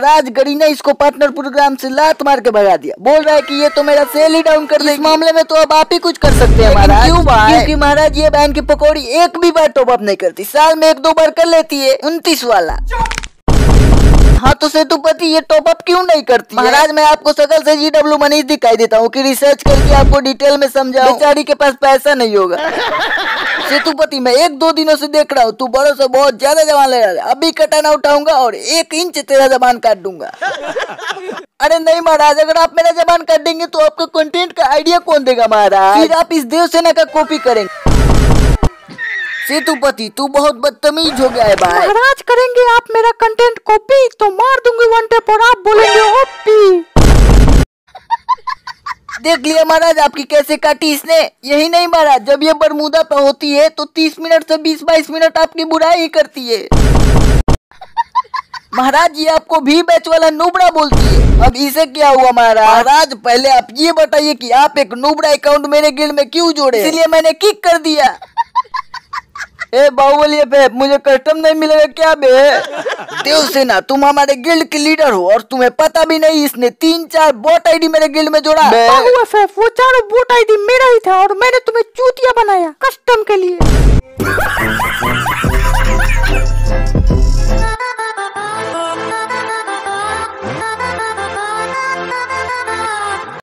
राजगढ़ी ने इसको partner programme से लात मार के भगा दिया। बोल रहा है कि ये तो मेरा सेल ही डाउन कर दे। इस मामले में तो अब आप ही कुछ कर सकते हैं महाराज। क्यों भाई? क्योंकि महाराज ये बहन की पकौड़ी एक भी बार टॉप अप नहीं करती, साल में 1-2 बार कर लेती है 29 वाला। हाँ तो सेतुपति ये टॉप अप क्यों नहीं करती? महाराज मैं आपको सकल से GW मनीष दिखाई देता हूँ कि रिसर्च करके आपको डिटेल में समझाऊं। बेचारी के पास पैसा नहीं होगा। सेतुपति मैं 1-2 दिनों से देख रहा हूँ तू बड़ों से बहुत ज्यादा जवान लग रहा है। अभी कटाना उठाऊंगा और 1 इंच तेरा जबान काट दूंगा। अरे नहीं महाराज, अगर आप मेरा जबान काट देंगे तो आपका कंटेंट का आइडिया कौन देगा महाराज? फिर आप इस देवसेना का कॉपी करेंगे। सेतुपति तू बहुत बदतमीज हो गया है भाई। महाराज करेंगे आप मेरा कंटेंट कॉपी तो मार दूंगी 1 टेप और आप बोलेंगे ओपी। देख लिया महाराज आपकी कैसे काटी इसने। यही नहीं महाराज, जब ये बरमूदा पर होती है तो 30 मिनट से 20-22 मिनट आपकी बुराई ही करती है। महाराज ये आपको भी बैच वाला नुबड़ा बोलती है। अब इसे क्या हुआ महाराज? महाराज पहले आप ये बताइए कि आप एक नुबड़ा अकाउंट मेरे गिल्ड में क्यों जोड़े? इसलिए मैंने किक कर दिया। ए बाहुबली पे मुझे कस्टम नहीं मिलेगा क्या बे? देवसेना तुम हमारे गिल्ड के लीडर हो और तुम्हें पता भी नहीं इसने 3-4 बोट आईडी मेरे गिल्ड में जोड़ा। वो चारों बोट आईडी मेरा ही था और मैंने तुम्हें चूतिया बनाया कस्टम के लिए।